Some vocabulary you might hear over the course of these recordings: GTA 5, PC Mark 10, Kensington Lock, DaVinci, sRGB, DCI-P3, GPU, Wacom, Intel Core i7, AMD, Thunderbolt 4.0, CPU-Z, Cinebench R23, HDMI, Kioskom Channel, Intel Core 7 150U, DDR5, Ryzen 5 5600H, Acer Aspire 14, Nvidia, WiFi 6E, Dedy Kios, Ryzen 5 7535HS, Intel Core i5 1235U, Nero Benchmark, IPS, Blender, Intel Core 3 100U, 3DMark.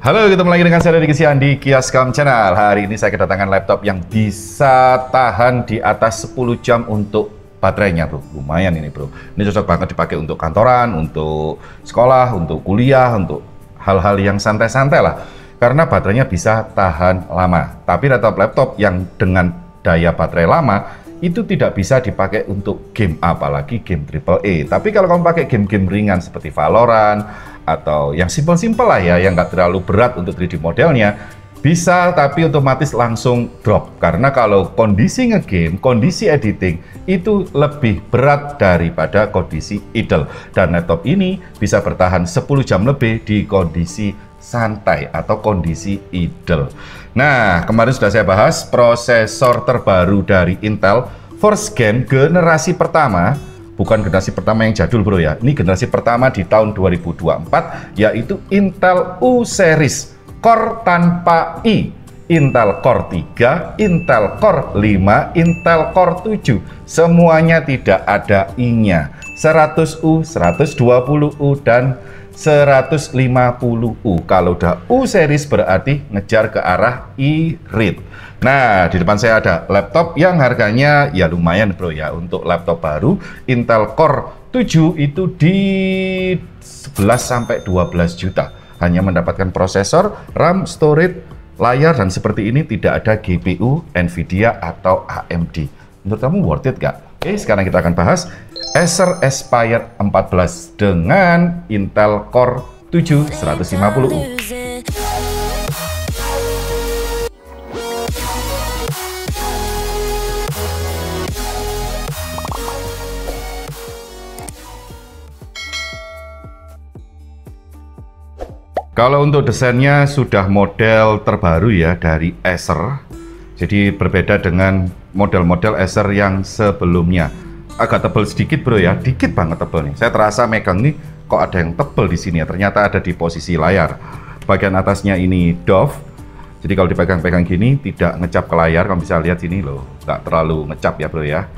Halo, ketemu lagi dengan saya Dedy Kios di Kioskom Channel. Hari ini saya kedatangan laptop yang bisa tahan di atas 10 jam untuk baterainya, bro. Lumayan ini, bro. Ini cocok banget dipakai untuk kantoran, untuk sekolah, untuk kuliah, untuk hal-hal yang santai-santai lah. Karena baterainya bisa tahan lama. Tapi laptop-laptop yang dengan daya baterai lama itu tidak bisa dipakai untuk game, apalagi game AAA. Tapi kalau kamu pakai game-game ringan seperti Valorant atau yang simpel-simpel lah ya, yang nggak terlalu berat untuk 3D modelnya, bisa tapi otomatis langsung drop. Karena kalau kondisi ngegame, kondisi editing itu lebih berat daripada kondisi idle. Dan laptop ini bisa bertahan 10 jam lebih di kondisi santai atau kondisi idle. Nah, kemarin sudah saya bahas prosesor terbaru dari Intel, first gen generasi pertama, bukan generasi pertama yang jadul, bro ya. Ini generasi pertama di tahun 2024, yaitu Intel U series core tanpa i, Intel Core 3, Intel Core 5, Intel Core 7. Semuanya tidak ada i-nya. 100U, 120U dan 150U. Kalau udah U series berarti ngejar ke arah e-read. Nah, di depan saya ada laptop yang harganya ya lumayan, bro ya. Untuk laptop baru Intel Core 7 itu di 11 sampai 12 juta. Hanya mendapatkan prosesor, RAM, storage, layar dan seperti ini, tidak ada GPU, Nvidia atau AMD. Menurut kamu worth it gak? Oke, sekarang kita akan bahas Acer Aspire 14 dengan Intel Core 7 150U. Kalau untuk desainnya sudah model terbaru ya dari Acer. Jadi berbeda dengan model-model Acer yang sebelumnya. Agak tebal sedikit, bro ya, dikit banget tebal nih. Saya terasa megang nih kok ada yang tebal di sini ya. Ternyata ada di posisi layar. Bagian atasnya ini doff. Jadi kalau dipegang-pegang gini tidak ngecap ke layar. Kamu bisa lihat sini loh, nggak terlalu ngecap ya, bro ya.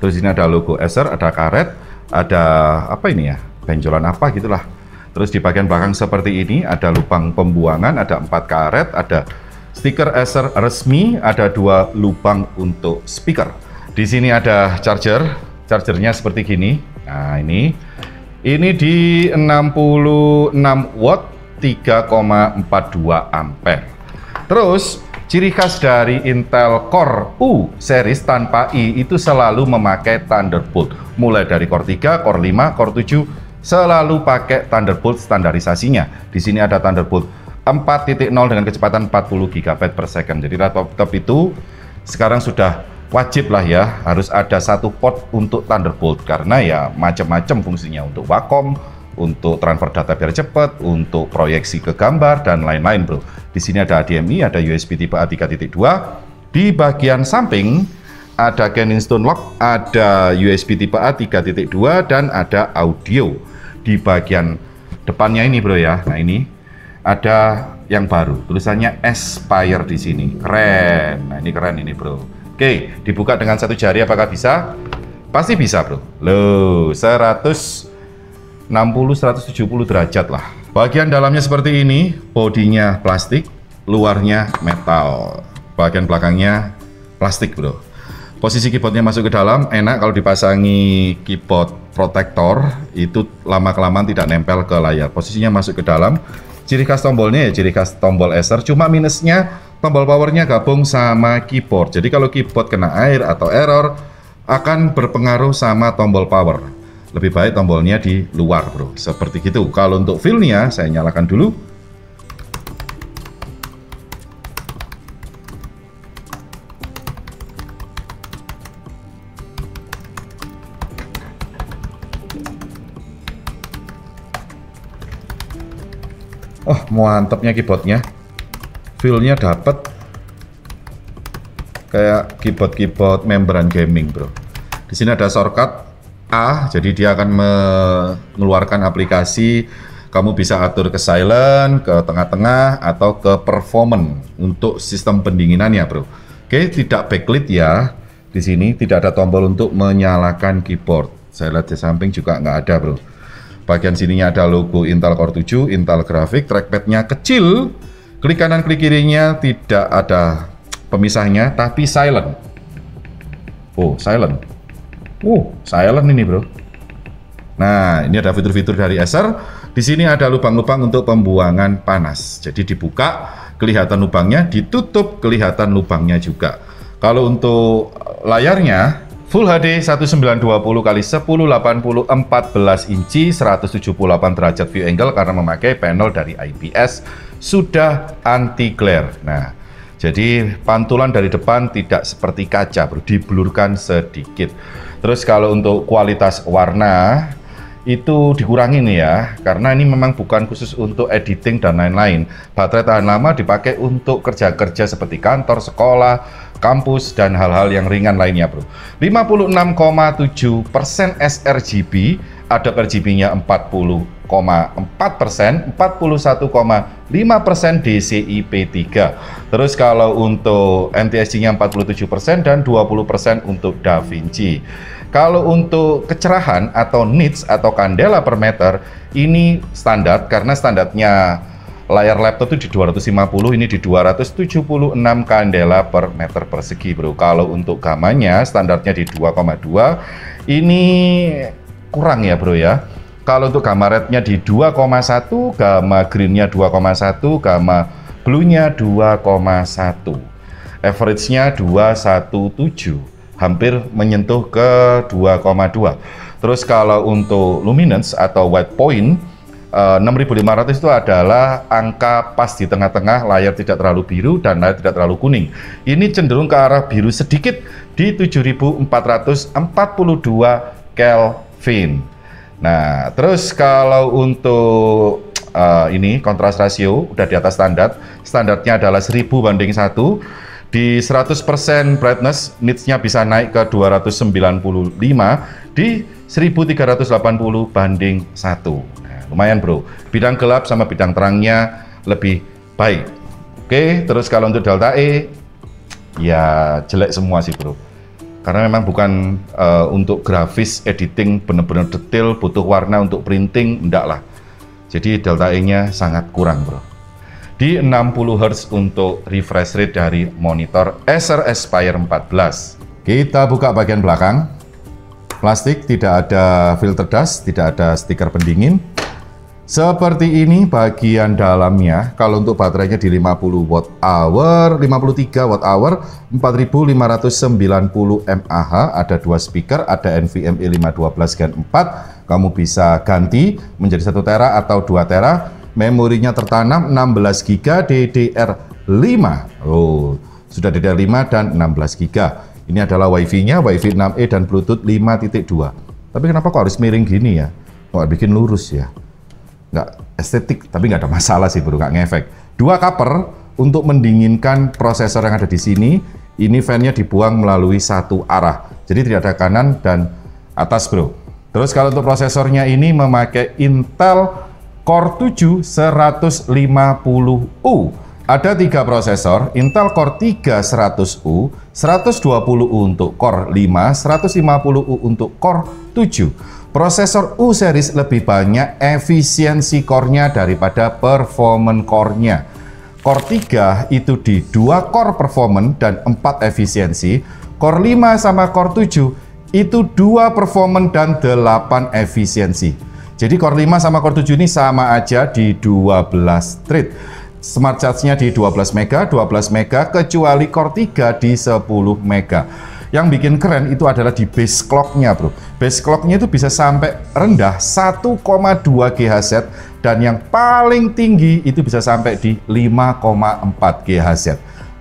Terus ini ada logo Acer, ada karet, ada apa ini ya? Benjolan apa gitulah. Terus di bagian belakang seperti ini ada lubang pembuangan, ada 4 karet, ada stiker Acer resmi, ada 2 lubang untuk speaker. Di sini ada charger. Chargernya seperti gini. Nah, ini di 66 watt 3,42 ampere. Terus ciri khas dari Intel Core U series tanpa i itu selalu memakai Thunderbolt. Mulai dari Core 3, Core 5, Core 7 selalu pakai Thunderbolt standarisasinya. Di sini ada Thunderbolt 4.0 dengan kecepatan 40 GB per second. Jadi laptop itu sekarang sudah wajib lah ya, harus ada 1 port untuk Thunderbolt karena ya macam-macam fungsinya, untuk Wacom, untuk transfer data biar cepat, untuk proyeksi ke gambar dan lain-lain, bro. Di sini ada HDMI, ada USB tipe A 3.2. Di bagian samping ada Kensington Lock, ada USB tipe A 3.2 dan ada audio. Di bagian depannya ini, bro ya. Nah, ini ada yang baru, tulisannya Aspire di sini. Keren. Nah, ini keren ini, bro. Oke, dibuka dengan 1 jari apakah bisa? Pasti bisa, bro. Loh, 160-170 derajat lah. Bagian dalamnya seperti ini, bodinya plastik, luarnya metal. Bagian belakangnya plastik, bro. Posisi keyboardnya masuk ke dalam, enak kalau dipasangi keyboard protector, itu lama-kelamaan tidak nempel ke layar. Posisinya masuk ke dalam. Ciri khas tombolnya ya, ciri khas tombol Acer, cuma minusnya tombol powernya gabung sama keyboard. Jadi kalau keyboard kena air atau error akan berpengaruh sama tombol power. Lebih baik tombolnya di luar, bro. Seperti gitu. Kalau untuk feel-nya saya nyalakan dulu. Oh, mantepnya keyboardnya. Feel-nya dapat kayak keyboard-keyboard membran gaming, bro. Di sini ada shortcut A, jadi dia akan mengeluarkan aplikasi. Kamu bisa atur ke silent, ke tengah-tengah, atau ke performance untuk sistem pendinginannya, bro. Oke, tidak backlit ya. Di sini tidak ada tombol untuk menyalakan keyboard. Saya lihat di samping juga nggak ada, bro. Bagian sininya ada logo Intel Core 7, Intel Graphic, trackpadnya kecil, klik kanan klik kirinya tidak ada pemisahnya, tapi silent. Oh, silent. Oh, silent ini, bro. Nah, ini ada fitur-fitur dari Acer. Di sini ada lubang-lubang untuk pembuangan panas. Jadi dibuka, kelihatan lubangnya, ditutup, kelihatan lubangnya juga. Kalau untuk layarnya Full HD 1920x1080 14 inci 178 derajat view angle karena memakai panel dari IPS, sudah anti glare. Nah, jadi pantulan dari depan tidak seperti kaca, bro, diblurkan sedikit. Terus kalau untuk kualitas warna itu dikurangin ya, karena ini memang bukan khusus untuk editing dan lain-lain. Baterai tahan lama dipakai untuk kerja-kerja seperti kantor, sekolah, kampus, dan hal-hal yang ringan lainnya, bro. 56,7% sRGB, adapter RGB-nya 40,4%, 41,5% DCI-P3. Terus kalau untuk NTSC-nya 47% dan 20% untuk DaVinci. Kalau untuk kecerahan atau nits atau kandela per meter, ini standar karena standarnya layar laptop itu di 250, ini di 276 kandela per meter persegi, bro. Kalau untuk gamanya standarnya di 2,2, ini kurang ya, bro ya. Kalau untuk gamma rednya di 2,1, gamma greennya 2,1, gamma bluenya 2,1, average-nya 217, hampir menyentuh ke 2,2. Terus kalau untuk luminance atau white point, 6500 itu adalah angka pas di tengah-tengah, layar tidak terlalu biru dan layar tidak terlalu kuning. Ini cenderung ke arah biru sedikit di 7442 Kelvin. Nah, terus kalau untuk ini kontras rasio udah di atas standar. Standarnya adalah 1000:1. Di 100% brightness, nits-nya bisa naik ke 295 di 1380:1. Lumayan, bro, bidang gelap sama bidang terangnya lebih baik. Oke, terus kalau untuk delta E ya jelek semua sih, bro, karena memang bukan untuk grafis editing bener-bener detail, butuh warna untuk printing, enggak lah. Jadi delta E nya sangat kurang, bro. Di 60 Hz untuk refresh rate dari monitor Acer Aspire 14. Kita buka bagian belakang, plastik, tidak ada filter dust, tidak ada stiker pendingin. Seperti ini bagian dalamnya. Kalau untuk baterainya di 53 watt hour, 4590 mAh, ada 2 speaker, ada NVMe 512 Gen 4, kamu bisa ganti menjadi 1 tera atau 2 tera. Memorinya tertanam 16 GB DDR5. Oh, sudah DDR5 dan 16 GB. Ini adalah WiFi-nya, WiFi 6E dan Bluetooth 5.2. Tapi kenapa kok harus miring gini ya? Kok bikin lurus ya? Nggak estetik, tapi nggak ada masalah sih, bro, nggak ngefek. 2 cover untuk mendinginkan prosesor yang ada di sini. Ini fan-nya dibuang melalui 1 arah, jadi tidak ada kanan dan atas, bro. Terus kalau untuk prosesornya ini memakai Intel Core 7 150U. Ada 3 prosesor, Intel Core 3 100U, 120U untuk Core 5, 150U untuk Core 7. Prosesor U series lebih banyak efisiensi core-nya daripada performance core-nya. Core 3 itu di 2 core performance dan 4 efisiensi. Core 5 sama Core 7 itu 2 performance dan 8 efisiensi. Jadi Core 5 sama Core 7 ini sama aja di 12 thread. Smart charge-nya di 12 mega, kecuali Core 3 di 10 mega. Yang bikin keren itu adalah di base clock-nya, bro. Base clock-nya itu bisa sampai rendah 1,2 GHz dan yang paling tinggi itu bisa sampai di 5,4 GHz.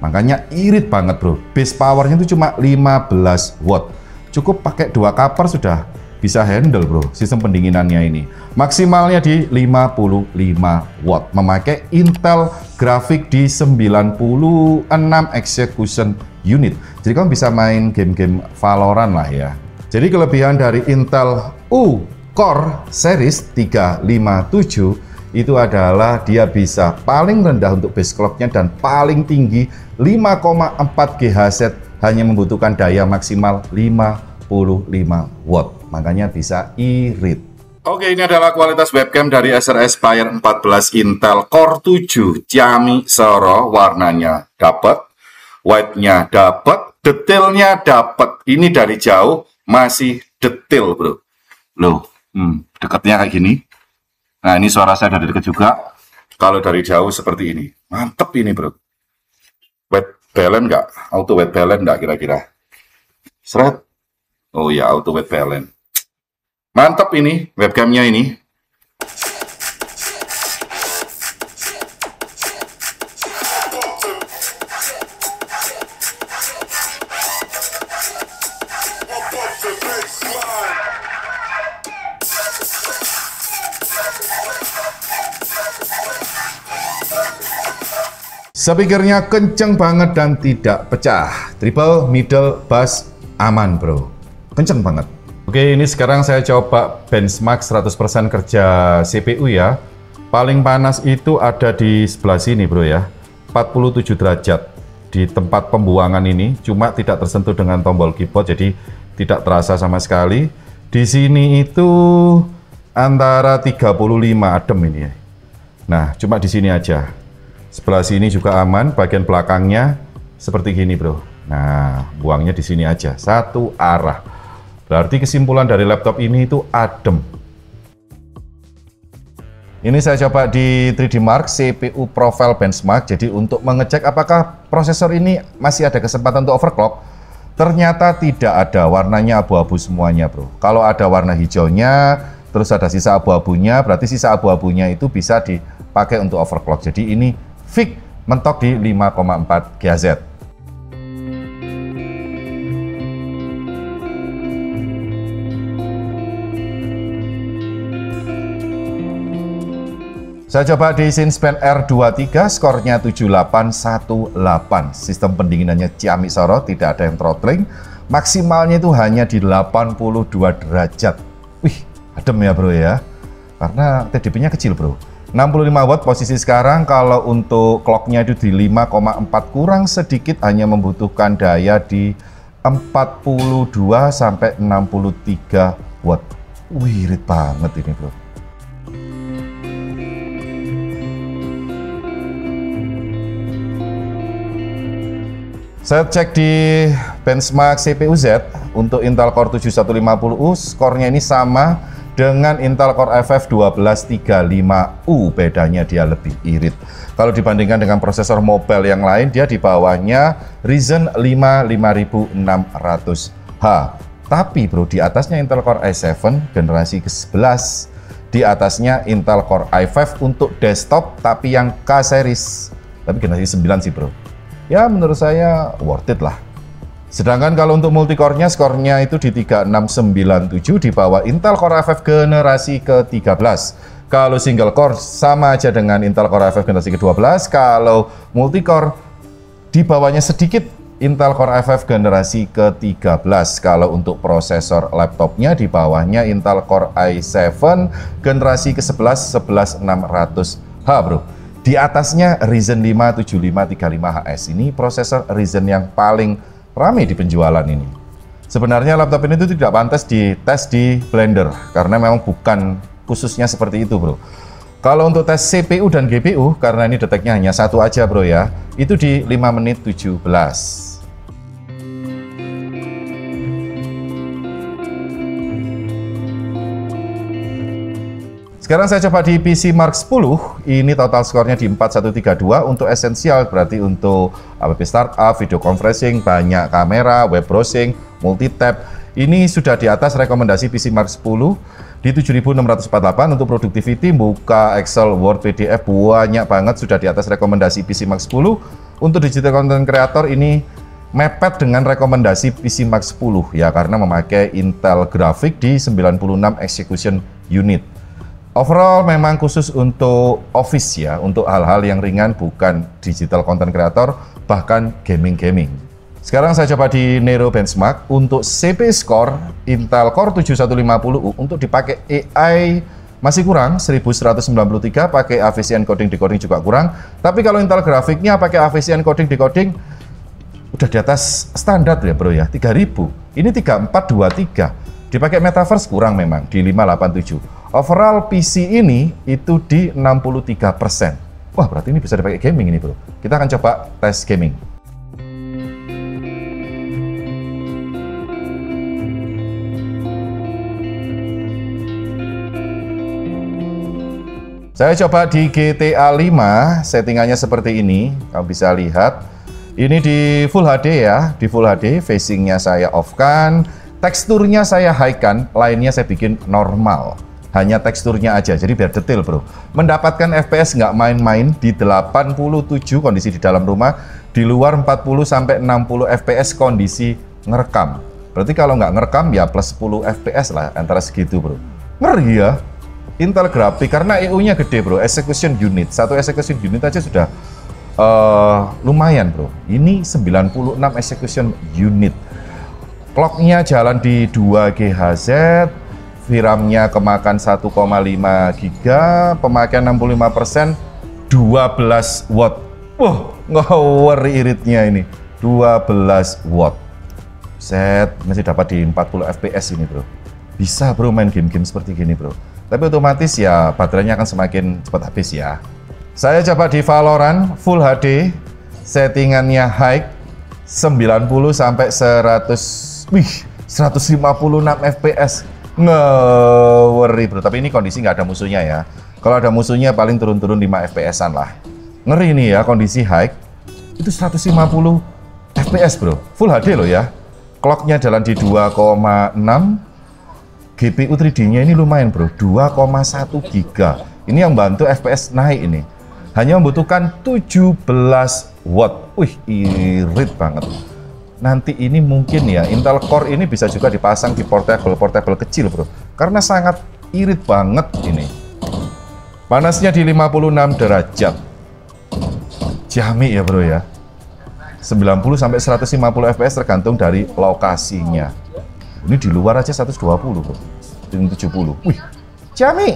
Makanya irit banget, bro. Base power-nya itu cuma 15 watt. Cukup pakai 2 cover sudah bisa handle, bro, sistem pendinginannya ini. Maksimalnya di 55 watt. Memakai Intel Graphic di 96 execution unit. Jadi kamu bisa main game-game Valorant lah ya. Jadi kelebihan dari Intel U Core series 357 itu adalah dia bisa paling rendah untuk base clock-nya dan paling tinggi 5,4 GHz, hanya membutuhkan daya maksimal 55 watt. Makanya bisa irit. Oke, ini adalah kualitas webcam dari Acer Aspire 14 Intel Core 7 Ciami Soro. Warnanya dapat, white-nya dapat, detailnya dapat. Ini dari jauh masih detail, bro. Loh, dekatnya kayak gini. Nah, ini suara saya dari dekat juga. Kalau dari jauh seperti ini. Mantep ini, bro. White balance nggak? Auto white balance nggak kira-kira? Seret. Oh ya, auto white balance. Mantap ini webcamnya ini. Speakernya kenceng banget dan tidak pecah. Triple middle bass aman, bro. Kenceng banget. Oke, ini sekarang saya coba benchmark 100% kerja CPU ya. Paling panas itu ada di sebelah sini, bro ya. 47 derajat di tempat pembuangan ini, cuma tidak tersentuh dengan tombol keyboard, jadi tidak terasa sama sekali. Di sini itu antara 35 adem ini ya. Nah, cuma di sini aja. Sebelah sini juga aman, bagian belakangnya seperti gini, bro. Nah, buangnya di sini aja, satu arah. Berarti kesimpulan dari laptop ini itu adem. Ini saya coba di 3DMark CPU Profile Benchmark. Jadi untuk mengecek apakah prosesor ini masih ada kesempatan untuk overclock, ternyata tidak ada. Warnanya abu-abu semuanya, bro. Kalau ada warna hijaunya, terus ada sisa abu-abunya, berarti sisa abu-abunya itu bisa dipakai untuk overclock. Jadi ini fix, mentok di 5,4 GHz. Saya coba di Cinebench R23, skornya 7818. Sistem pendinginannya Ciami Soro, tidak ada yang throttling. Maksimalnya itu hanya di 82 derajat. Wih, adem ya, bro ya. Karena TDP-nya kecil, bro. 65 watt posisi sekarang. Kalau untuk clock-nya itu di 5,4 kurang sedikit, hanya membutuhkan daya di 42 sampai 63 watt. Wih, irit banget ini, bro. Saya cek di benchmark CPU-Z untuk Intel Core 7 150U, skornya ini sama dengan Intel Core i5 1235U, bedanya dia lebih irit. Kalau dibandingkan dengan prosesor mobile yang lain, dia di bawahnya Ryzen 5 5600H. Tapi bro, di atasnya Intel Core i7 generasi ke-11, di atasnya Intel Core i5 untuk desktop tapi yang K series, tapi generasi 9 sih, bro. Ya, menurut saya worth it lah. Sedangkan kalau untuk multicore-nya, skornya itu di 3697, di bawah Intel Core i5 generasi ke-13. Kalau single core sama aja dengan Intel Core i5 generasi ke-12. Kalau multicore di bawahnya sedikit Intel Core i5 generasi ke-13. Kalau untuk prosesor laptopnya, di bawahnya Intel Core i7 generasi ke-11 11600H, bro. Di atasnya Ryzen 5 7535HS. Ini prosesor Ryzen yang paling ramai di penjualan ini. Sebenarnya laptop ini itu tidak pantas dites di Blender karena memang bukan khususnya seperti itu, bro. Kalau untuk tes CPU dan GPU, karena ini deteknya hanya satu aja, bro ya, itu di 5 menit 17. Sekarang saya coba di PC Mark 10, ini total skornya di 4132 untuk esensial, berarti untuk app startup, video conferencing, banyak kamera, web browsing, multi-tab. Ini sudah di atas rekomendasi PC Mark 10 di 7648 untuk productivity, buka Excel, Word, PDF, banyak banget, sudah di atas rekomendasi PC Mark 10. Untuk digital content creator ini mepet dengan rekomendasi PC Mark 10 ya, karena memakai Intel grafik di 96 execution unit. Overall memang khusus untuk office ya, untuk hal-hal yang ringan, bukan digital content creator, bahkan gaming-gaming. Sekarang saya coba di Nero Benchmark untuk CPU score Intel Core 7 150U untuk dipakai AI masih kurang, 1193, pakai AVC encoding-decoding juga kurang. Tapi kalau Intel grafiknya pakai AVC encoding-decoding udah di atas standar ya, bro ya, 3000. Ini 3423. Dipakai metaverse kurang memang di 587. Overall PC ini itu di 63%. Wah, berarti ini bisa dipakai gaming ini, bro. Kita akan coba tes gaming. Saya coba di GTA 5, settingannya seperti ini. Kamu bisa lihat, ini di Full HD ya, di Full HD, facingnya saya off-kan, teksturnya saya high-kan, lainnya saya bikin normal. Hanya teksturnya aja, jadi biar detail bro. Mendapatkan FPS nggak main-main di 87 kondisi di dalam rumah, di luar 40-60 FPS kondisi ngerekam. Berarti kalau nggak ngerekam ya plus 10 FPS lah, antara segitu bro. Ngeri ya. Intel grafik karena EU-nya gede bro, execution unit, satu execution unit aja sudah lumayan bro. Ini 96 execution unit. Clocknya jalan di 2 GHz, VRAM-nya kemakan 1,5 GB, pemakaian 65%, 12 watt. Wah, ngawur iritnya ini, 12 watt. Set masih dapat di 40 FPS ini bro. Bisa bro main game-game seperti gini bro. Tapi otomatis ya baterainya akan semakin cepat habis ya. Saya coba di Valorant Full HD, settingannya high, 90 sampai 100, wih, 156 FPS. Ngeri bro, tapi ini kondisi nggak ada musuhnya ya. Kalau ada musuhnya paling turun-turun 5 FPS-an lah. Ngeri nih ya, kondisi high itu 150 FPS bro, Full HD loh ya. Clocknya jalan di 2,6. GPU 3D-nya ini lumayan bro, 2,1 GB. Ini yang bantu FPS naik ini. Hanya membutuhkan 17 watt. Wih, irit banget. Nanti ini mungkin ya, Intel Core ini bisa juga dipasang di portable-portable kecil bro. Karena sangat irit banget ini. Panasnya di 56 derajat. Jami ya bro ya. 90-150 FPS tergantung dari lokasinya. Ini di luar aja 120 bro, 70. Wih, jami.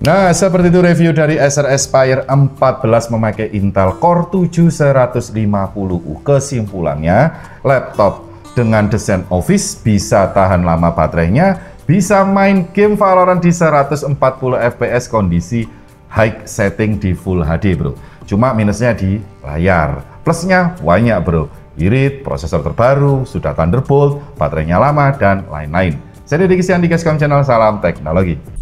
Nah, seperti itu review dari Acer Aspire 14 memakai Intel Core 7 150U. Kesimpulannya, laptop dengan desain office bisa tahan lama baterainya, bisa main game Valorant di 140 FPS kondisi high setting di Full HD bro. Cuma minusnya di layar, plusnya banyak bro. Irit, prosesor terbaru, sudah Thunderbolt, baterainya lama, dan lain-lain. Saya Dedy Kios, Kioskom Channel, salam teknologi.